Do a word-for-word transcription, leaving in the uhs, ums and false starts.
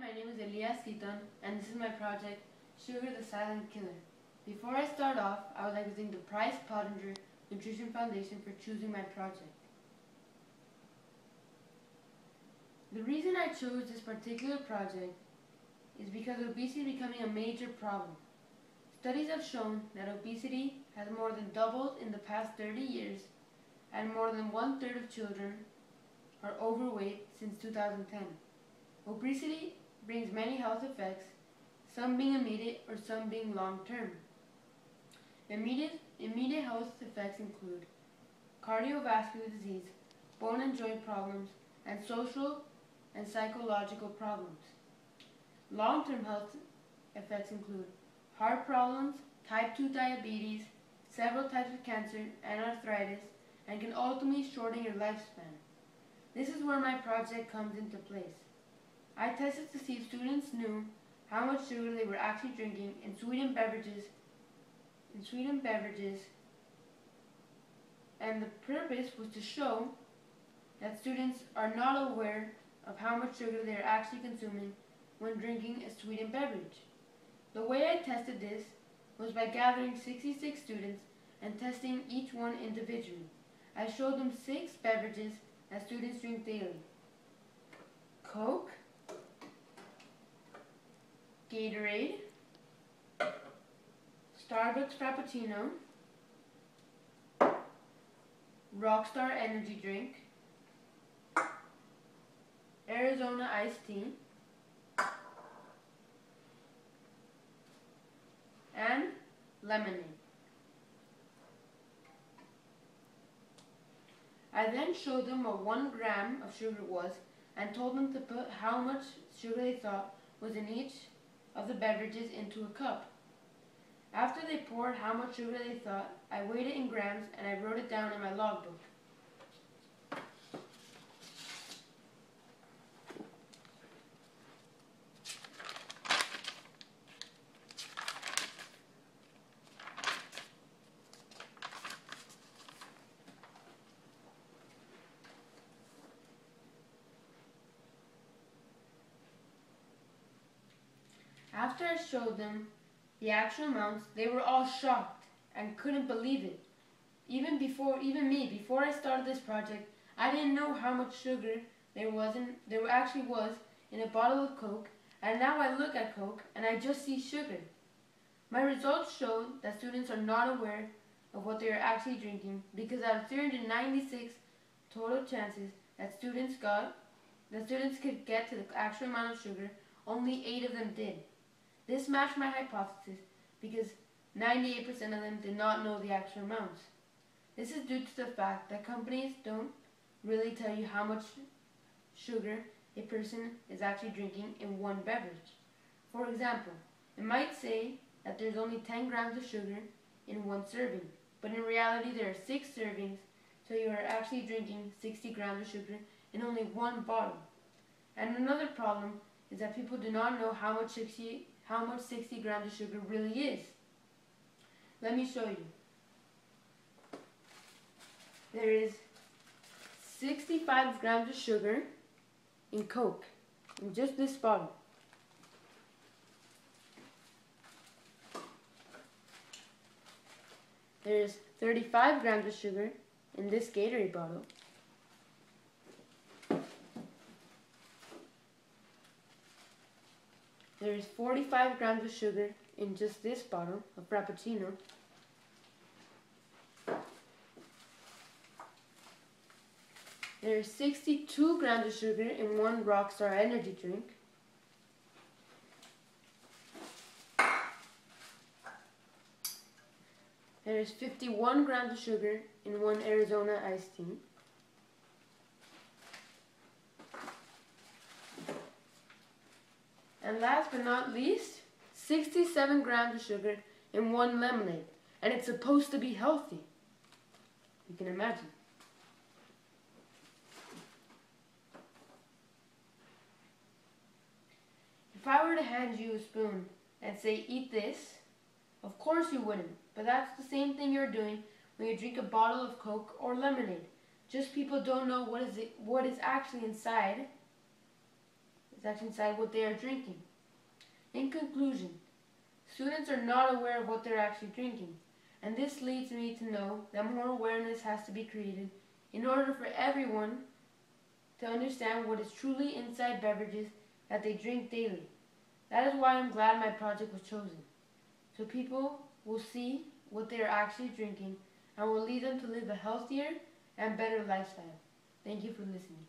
my name is Elias Sitton, and this is my project, Sugar the Silent Killer. Before I start off, I would like to thank the Price Pottinger Nutrition Foundation for choosing my project. The reason I chose this particular project is because obesity is becoming a major problem. Studies have shown that obesity has more than doubled in the past thirty years, and more than one-third of children are overweight since two thousand ten. Obesity brings many health effects, some being immediate or some being long-term. Immediate, immediate health effects include cardiovascular disease, bone and joint problems, and social and psychological problems. Long-term health effects include heart problems, type two diabetes, several types of cancer, and arthritis, and can ultimately shorten your lifespan. This is where my project comes into place. I tested to see if students knew how much sugar they were actually drinking in sweetened beverages, in sweetened beverages, and the purpose was to show that students are not aware of how much sugar they are actually consuming when drinking a sweetened beverage. The way I tested this was by gathering sixty-six students and testing each one individually. I showed them six beverages that students drink daily: Coke, Gatorade, Starbucks Frappuccino, Rockstar Energy Drink, Arizona Iced Tea, and lemonade. I then showed them what one gram of sugar was and told them to put how much sugar they thought was in each of the beverages into a cup. After they poured how much sugar they thought, I weighed it in grams and I wrote it down in my logbook. After I showed them the actual amounts, they were all shocked and couldn't believe it. Even before, even me, before I started this project, I didn't know how much sugar there was in, there actually was in a bottle of Coke, and now I look at Coke and I just see sugar. My results showed that students are not aware of what they are actually drinking, because out of three hundred ninety-six total chances that students got, that students could get to the actual amount of sugar, only eight of them did. This matched my hypothesis because ninety-eight percent of them did not know the actual amounts. This is due to the fact that companies don't really tell you how much sugar a person is actually drinking in one beverage. For example, it might say that there's only ten grams of sugar in one serving, but in reality there are six servings, so you are actually drinking sixty grams of sugar in only one bottle. And another problem is that people do not know how much sixty how much sixty grams of sugar really is. Let me show you. There is sixty-five grams of sugar in Coke, in just this bottle. There is thirty-five grams of sugar in this Gatorade bottle. There is forty-five grams of sugar in just this bottle of Frappuccino. There is sixty-two grams of sugar in one Rockstar Energy drink. There is fifty-one grams of sugar in one Arizona Iced Tea. And last but not least, sixty-seven grams of sugar in one lemonade. And it's supposed to be healthy. You can imagine. If I were to hand you a spoon and say, "Eat this," of course you wouldn't. But that's the same thing you're doing when you drink a bottle of Coke or lemonade. Just people don't know what is it, what is actually inside is actually inside what they are drinking. In conclusion, students are not aware of what they're actually drinking, and this leads me to know that more awareness has to be created in order for everyone to understand what is truly inside beverages that they drink daily. That is why I'm glad my project was chosen, so people will see what they are actually drinking and will lead them to live a healthier and better lifestyle. Thank you for listening.